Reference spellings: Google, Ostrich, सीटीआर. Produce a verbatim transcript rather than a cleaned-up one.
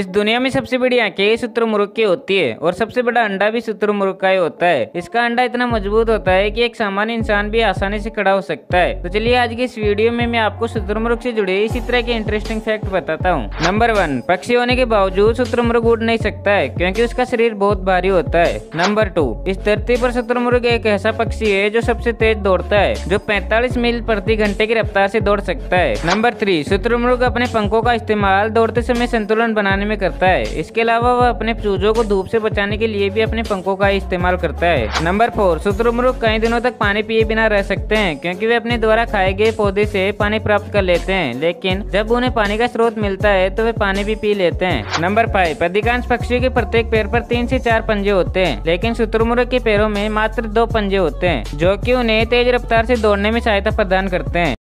इस दुनिया में सबसे बड़ी आंखें शुतुरमुर्ग की होती है और सबसे बड़ा अंडा भी शुतुरमुर्ग का ही होता है। इसका अंडा इतना मजबूत होता है कि एक सामान्य इंसान भी आसानी से खड़ा हो सकता है। तो चलिए आज की इस वीडियो में मैं आपको शुतुरमुर्ग से जुड़े इसी तरह के इंटरेस्टिंग फैक्ट बताता हूँ। नंबर वन, पक्षी होने के बावजूद शुतुरमुर्ग उड़ नहीं सकता है क्योंकि उसका शरीर बहुत भारी होता है। नंबर टू, इस धरती पर शुतुरमुर्ग एक ऐसा पक्षी है जो सबसे तेज दौड़ता है, जो पैंतालीस मील प्रति घंटे की रफ्तार से दौड़ सकता है। नंबर थ्री, शुतुरमुर्ग अपने पंखों का इस्तेमाल दौड़ते समय संतुलन बनाने में करता है। इसके अलावा वह अपने चूजों को धूप से बचाने के लिए भी अपने पंखों का इस्तेमाल करता है। नंबर फोर, शुतुरमुर्ग कई दिनों तक पानी पिए बिना रह सकते हैं क्योंकि वे अपने द्वारा खाए गए पौधे से पानी प्राप्त कर लेते हैं, लेकिन जब उन्हें पानी का स्रोत मिलता है तो वे पानी भी पी लेते हैं। नंबर फाइव, अधिकांश पक्षियों के प्रत्येक पैर पर तीन से चार पंजे होते हैं, लेकिन शुतुरमुर्ग के पैरों में मात्र दो पंजे होते हैं जो कि उन्हें तेज रफ्तार से दौड़ने में सहायता प्रदान करते हैं।